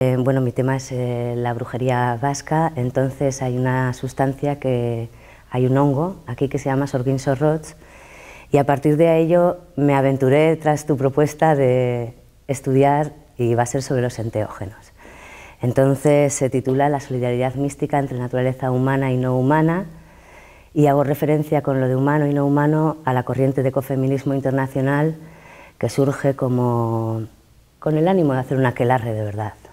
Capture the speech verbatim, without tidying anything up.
Bueno, mi tema es eh, la brujería vasca. Entonces hay una sustancia, que hay un hongo aquí que se llama Sorgin Sorrots, y a partir de ello me aventuré tras tu propuesta de estudiar, y va a ser sobre los enteógenos. Entonces se titula La solidaridad mística entre naturaleza humana y no humana, y hago referencia con lo de humano y no humano a la corriente de ecofeminismo internacional, que surge como con el ánimo de hacer un aquelarre de verdad.